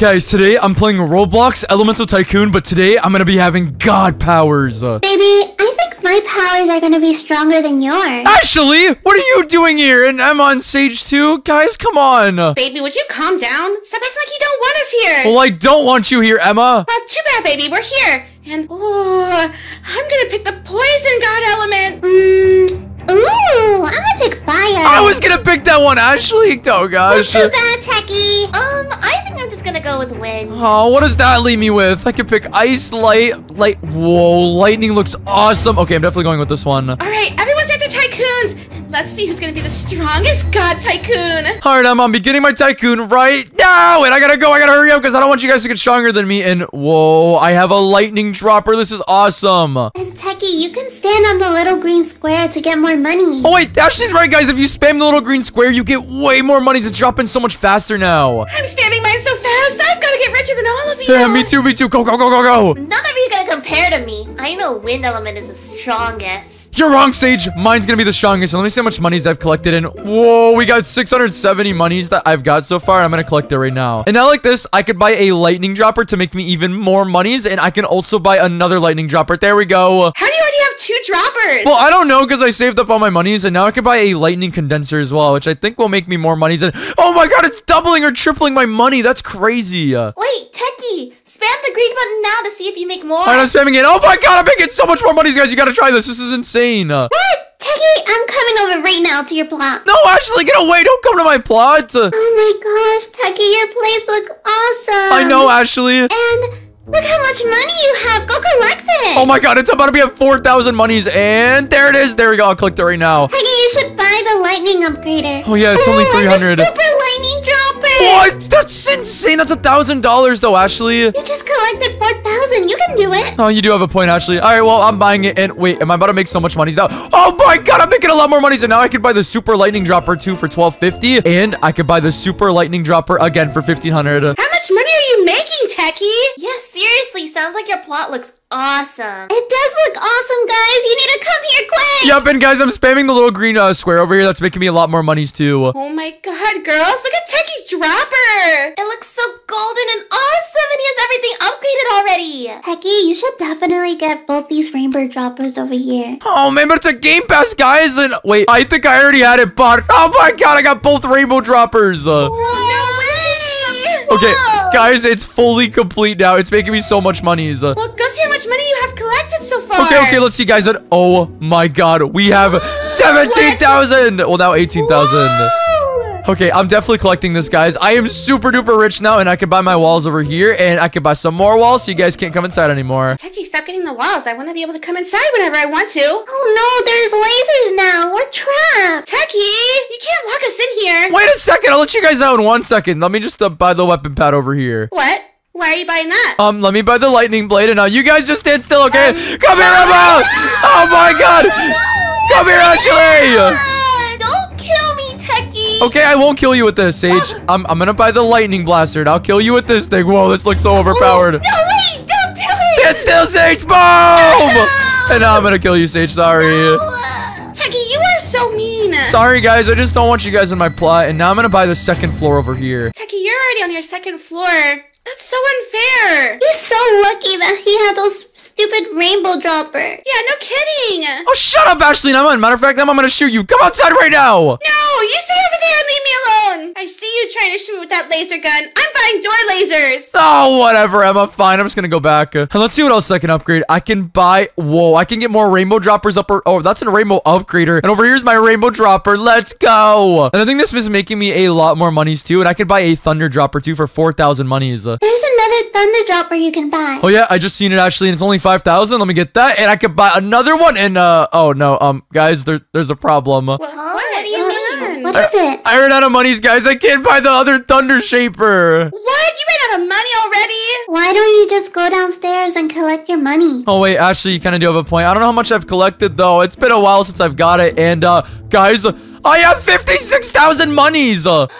Guys, today I'm playing Roblox Elemental Tycoon, but today I'm gonna be having god powers. Baby, I think my powers are gonna be stronger than yours. Ashley, what are you doing here? And I'm on stage 2? Guys, come on. Baby, would you calm down? Stop acting like you don't want us here. Well, I don't want you here, Emma. Too bad, baby. We're here. And, oh, I'm gonna pick the poison god element. Ooh, I'm gonna pick fire. I was gonna pick that one, Ashley. Oh, gosh. Well, too bad, Techy. I think I'm just gonna go with wind. Oh, what does that leave me with? I could pick ice, light. Whoa, lightning looks awesome. Okay, I'm definitely going with this one. All right, everyone's after tycoons. Let's see who's gonna be the strongest god tycoon. All right, I'm beginning my tycoon right now. And I gotta go. I gotta hurry up because I don't want you guys to get stronger than me. And whoa, I have a lightning dropper. This is awesome. And Techy, you can stand on the little green square to get more money. Oh, wait, Ashley's right, guys. If you spam the little green square, you get way more money to drop in so much faster now. I'm spamming mine so fast. I've got to get richer than all of you. Yeah, me too, me too. Go, go, go, go, go. None of you are going to compare to me. I know wind element is the strongest. You're wrong, Sage. Mine's gonna be the strongest. And let me see how much monies I've collected. And whoa, we got 670 monies that I've got so far. I'm gonna collect it right now. And now like this, I could buy a lightning dropper to make me even more monies. And I can also buy another lightning dropper. There we go. How do you already have 2 droppers? Well, I don't know because I saved up all my monies. And now I can buy a lightning condenser as well, which I think will make me more monies. And oh my god, it's doubling or tripling my money. That's crazy. Wait, Techy. Spam the green button now to see if you make more. Alright, I'm spamming it. Oh my god, I'm making so much more money, guys. You gotta try this. This is insane. What? Techy, I'm coming over right now to your plot. No, Ashley, get away. Don't come to my plot. Oh my gosh, Techy, your place looks awesome. I know, Ashley. And look how much money you have. Go collect it. Oh my god, it's about to be at 4,000 monies. And there it is. There we go. I'll collect it right now. Techy, you should buy the lightning upgrader. Oh yeah, it's only 300. Super lightning drop. What? That's insane. That's $1,000 though, Ashley. You just collected 4,000. You can do it. Oh, you do have a point, Ashley. All right, well, I'm buying it. And wait, am I about to make so much money now? Oh my god, I'm making a lot more money. So now I could buy the super lightning dropper too for $1,250, and I could buy the super lightning dropper again for $1,500. How much money are you making, Techy? Yeah, seriously. Sounds like your plot looks awesome. It does look awesome, guys. You need to come here quick. Yep, and guys, I'm spamming the little green square over here. That's making me a lot more monies too. Oh my god, girls. Look at Techy's dropper. It looks so golden and awesome, and he has everything upgraded already. Techy, you should definitely get both these rainbow droppers over here. Oh man, but it's a game pass, guys. And wait, I think I already had it bought. Oh my god, I got both rainbow droppers. No way. Okay. Guys, it's fully complete now. It's making me so much monies. Well, go see how much money you have collected so far. Okay, let's see, guys. Oh my god, we have 17,000. Well, now 18,000. Okay, I'm definitely collecting this, guys. I am super duper rich now, and I can buy my walls over here, and I can buy some more walls so you guys can't come inside anymore. Techy, stop getting the walls. I want to be able to come inside whenever I want to. Oh no, there's lasers now. We're trapped. Techy, you can't lock us in here. Wait a second. I'll let you guys out in 1 second. Let me just buy the weapon pad over here. What? Why are you buying that? Let me buy the lightning blade, and now you guys just stand still, okay? Come here, Emma! Oh my god! Come here, Ashley! Okay, I won't kill you with this, Sage. I'm gonna buy the lightning blaster, and I'll kill you with this thing. Whoa, this looks so overpowered. No, wait! Don't do it! Stand still, Sage! Boom! No. And now I'm gonna kill you, Sage. Sorry. No. Techy, you are so mean. Sorry, guys. I just don't want you guys in my plot, and now I'm gonna buy the second floor over here. Techy, you're already on your second floor. That's so unfair. He's so lucky that he had those stupid rainbow dropper. Yeah, no kidding. Oh, shut up, Ashley. Now, matter of fact, I'm gonna shoot you. Come outside right now. No, you stay over there and leave me alone. I see you trying to shoot me with that laser gun. I'm buying door lasers. Oh, whatever, Emma. Fine. I'm just gonna go back. And let's see what else I can upgrade. I can buy. Whoa, I can get more rainbow droppers up. Oh, that's a rainbow upgrader. And over here's my rainbow dropper. Let's go. And I think this is making me a lot more monies too. And I could buy a thunder dropper too for 4,000 monies. There's another thunder dropper you can buy. Oh yeah, I just seen it actually, and it's only 5,000. Let me get that, and I could buy another one. And oh no, guys, there's a problem. What? What do you mean? What is it? I ran out of monies, guys. I can't buy the other thunder shaper. What? You ran out of money already? Why don't you just go downstairs and collect your money? Oh wait, Ashley, you kind of do have a point. I don't know how much I've collected though. It's been a while since I've got it, and guys, I have 56,000 monies. What?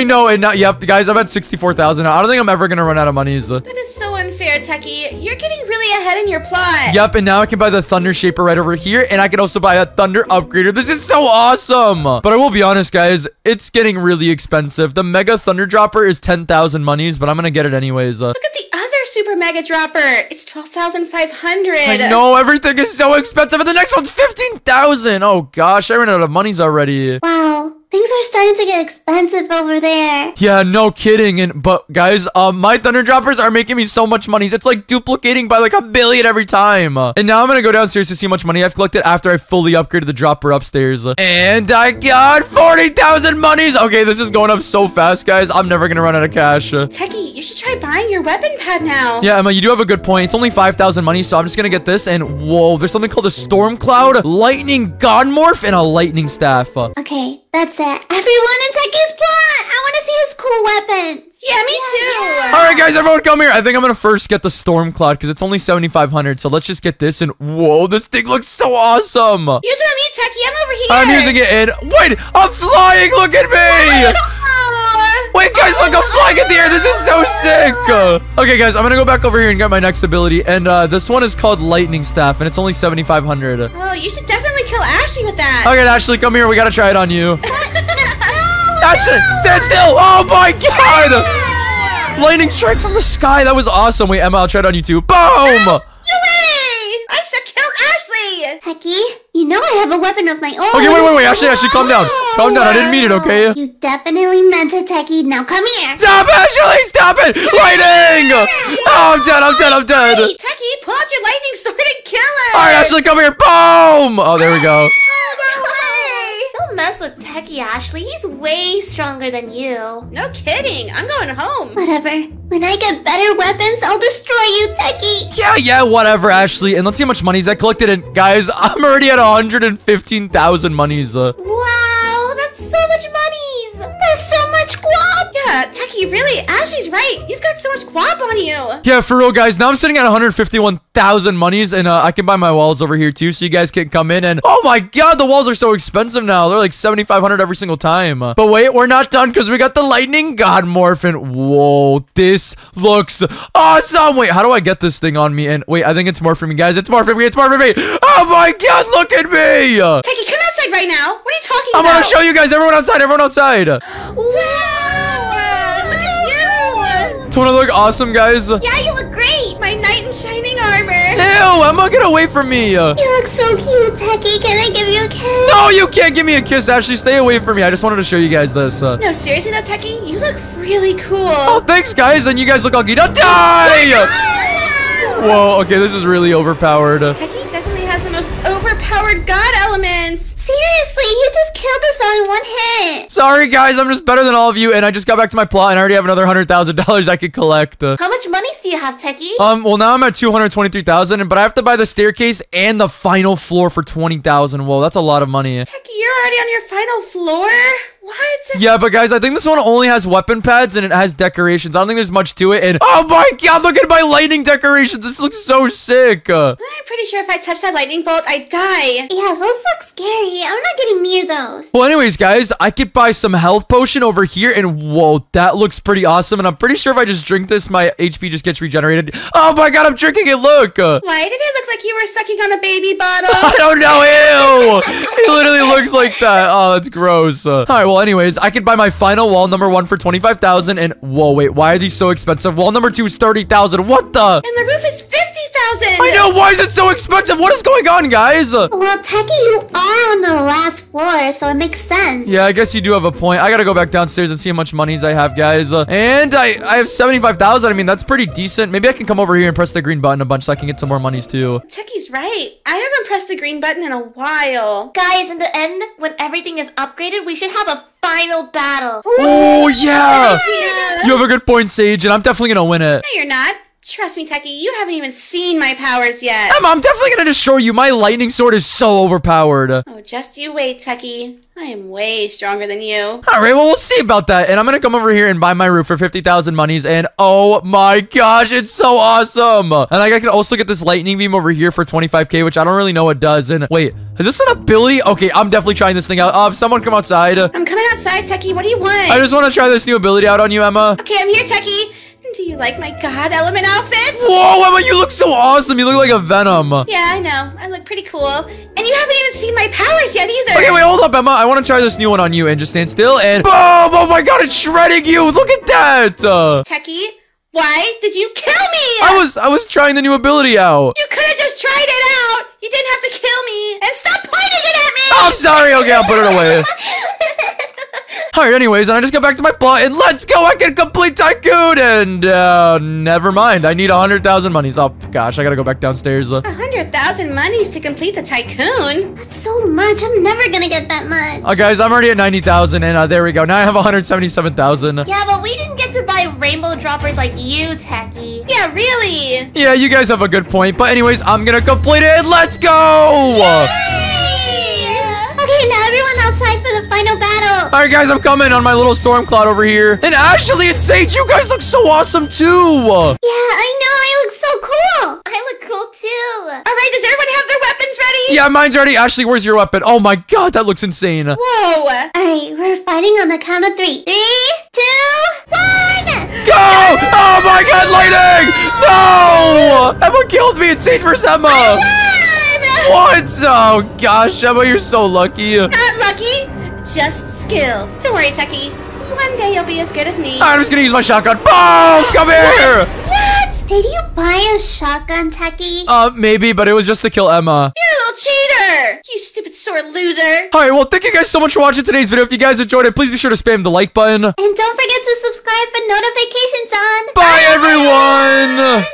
I know, and now, yep, guys, I'm at 64,000. I don't think I'm ever gonna run out of monies. That is so unfair, Techy. Techy. You're getting really ahead in your plot. Yep, and now I can buy the Thunder Shaper right over here, and I can also buy a Thunder Upgrader. This is so awesome. But I will be honest, guys. It's getting really expensive. The Mega Thunder Dropper is 10,000 monies, but I'm going to get it anyways. Look at the Super Mega Dropper. It's 12,500. I know, everything is so expensive. And the next one's 15,000. Oh gosh, I ran out of monies already. Wow, things are starting to get expensive over there. Yeah, no kidding. And but guys, my Thunder Droppers are making me so much money. It's like duplicating by like 1 billion every time. And now I'm gonna go downstairs to see how much money I've collected after I fully upgraded the dropper upstairs. And I got 40,000 monies. Okay, this is going up so fast, guys. I'm never gonna run out of cash. Techy, you should try buying your weapon pad now. Yeah, Emma, you do have a good point. It's only 5,000 money, so I'm just gonna get this. And whoa, there's something called a Storm Cloud, Lightning God Morph, and a Lightning Staff. Okay, that's it. Everyone in Techy's plot! I want to see his cool weapon. Yeah, me too. Yeah. All right, guys, everyone come here. I think I'm gonna first get the Storm Cloud because it's only 7,500. So let's just get this. And whoa, this thing looks so awesome. Use it on me, Techy. I'm over here. I'm using it. And wait, I'm flying. Look at me. Wait, guys, look, I'm flying in the air. This is so sick. Okay, guys, I'm going to go back over here and get my next ability. And this one is called Lightning Staff, and it's only 7,500. Oh, you should definitely kill Ashley with that. Okay, Ashley, come here. We got to try it on you. Ashley, no! Stand still. Oh, my God. Yeah. Lightning strike from the sky. That was awesome. Wait, Emma, I'll try it on you, too. Boom. No way. I should kill Ashley. Techy, you know I have a weapon of my own. Okay, wait. Ashley, calm down. Calm down, I didn't mean it, okay? You definitely meant it, Techy. Now come here. Stop, Ashley! Stop it! Lightning! Oh, I'm dead. Techy, pull out your lightning sword and kill him! Alright, Ashley, come here. Boom! Oh, there we go. Don't mess with Techy, Ashley. He's way stronger than you. No kidding. I'm going home. Whatever. When I get better weapons, I'll destroy you, Techy. Yeah, whatever, Ashley. And let's see how much monies I collected. And guys, I'm already at 115,000 monies. Techy, really? Ashley's right. You've got so much guap on you. Yeah, for real, guys. Now I'm sitting at 151,000 monies, and I can buy my walls over here, too, so you guys can come in. And oh, my God, the walls are so expensive now. They're like 7,500 every single time. But wait, we're not done because we got the Lightning God Morph. And whoa, this looks awesome. Wait, how do I get this thing on me? And wait, I think it's morphing me, guys. It's morphing me. Oh, my God, look at me. Techy, come outside right now. What are you talking about? I'm going to show you guys. Everyone outside. Wow. Don't I look awesome, guys? Yeah, you look great. My knight in shining armor. Ew, Emma, get away from me. You look so cute, Techy. Can I give you a kiss? No, you can't give me a kiss, Ashley. Stay away from me. I just wanted to show you guys this. No, seriously, though, Techy, you look really cool. Oh, thanks, guys. And you guys look all geeked up. Die! Whoa, okay, this is really overpowered. Techy definitely has the most overpowered god elements. Seriously, you just killed us all in one hit. Sorry, guys. I'm just better than all of you, and I just got back to my plot, and I already have another $100,000 I could collect. How much money do you have, Techy? Well, now I'm at 223,000, but I have to buy the staircase and the final floor for 20,000. Whoa, that's a lot of money. Techy, you're already on your final floor? What? Yeah, but guys, I think this one only has weapon pads, and it has decorations. I don't think there's much to it, and oh my God, look at my lightning decorations. This looks so sick. I'm pretty sure if I touch that lightning bolt, I die. Yeah, those look scary. I'm not getting near those. Well, anyways, guys, I could buy some health potion over here, and whoa, that looks pretty awesome. And I'm pretty sure if I just drink this, my HP just gets regenerated. Oh my God, I'm drinking it. Look. Why did it look like you were sucking on a baby bottle? I don't know. Ew. It literally looks like that. Oh, that's gross. All right. Well, anyways, I could buy my final wall number 1 for 25,000. And whoa, wait, why are these so expensive? Wall number 2 is 30,000. What the? And the roof is 50,000. I know. Why is it so expensive? What is going on, guys? Well, Techy, you are on the last floor, so it makes sense. Yeah, I guess you do have a point. I gotta go back downstairs and see how much monies I have, guys. And I have 75,000. I mean, that's pretty decent. Maybe I can come over here and press the green button a bunch so I can get some more monies too. Techy's right. I haven't pressed the green button in a while. Guys, in the end, when everything is upgraded, we should have a final battle. Oh, yeah. You have a good point, Sage, and I'm definitely gonna win it. No, you're not. Trust me, Techy, you haven't even seen my powers yet. Emma, I'm definitely going to destroy you. My lightning sword is so overpowered. Oh, just you wait, Techy. I am way stronger than you. All right, well, we'll see about that. And I'm going to come over here and buy my roof for 50,000 monies. And oh my gosh, it's so awesome. And like, I can also get this lightning beam over here for 25K, which I don't really know what does. And wait, is this an ability? Okay, I'm definitely trying this thing out. Someone come outside. I'm coming outside, Techy. What do you want? I just want to try this new ability out on you, Emma. Okay, I'm here, Techy. Do you like my God element outfit? Whoa, Emma, you look so awesome. You look like a Venom. Yeah, I know. I look pretty cool. And you haven't even seen my powers yet either. Okay, wait, hold up, Emma. I want to try this new one on you and just stand still and boom. Oh my God, it's shredding you. Look at that. Techy, why did you kill me? I was trying the new ability out. You could have just tried it out. You didn't have to kill me. And stop pointing it at me. Oh, I'm sorry. Okay, I'll put it away. Alright, anyways, and I just got back to my plot, and let's go! I can complete Tycoon! And, never mind. I need 100,000 monies. Oh, gosh, I gotta go back downstairs. 100,000 monies to complete the Tycoon? That's so much. I'm never gonna get that much. Guys, I'm already at 90,000, and there we go. Now I have 177,000. Yeah, but we didn't get to buy rainbow droppers like you, Techy. Yeah, really? Yeah, you guys have a good point. But anyways, I'm gonna complete it, and let's go! Yay! Okay, now everyone outside for the final battle. All right, guys, I'm coming on my little storm cloud over here. And Ashley and Sage, you guys look so awesome, too. Yeah, I know. I look so cool. I look cool, too. All right, does everyone have their weapons ready? Yeah, mine's ready. Ashley, where's your weapon? Oh, my God, that looks insane. Whoa. All right, we're fighting on the count of three. 3, 2, 1. Go! Oh, my God, lightning. No! Emma killed me. It's Sage versus Emma. What? Oh, gosh, Emma, you're so lucky. Not lucky, just skilled. Don't worry, Techy. One day you'll be as good as me. All right, I'm just going to use my shotgun. Boom! Come here! What? Did you buy a shotgun, Techy? Maybe, but it was just to kill Emma. You're a little cheater! You stupid sore loser. All right, well, thank you guys so much for watching today's video. If you guys enjoyed it, please be sure to spam the like button. And don't forget to subscribe for notifications on. Bye, everyone!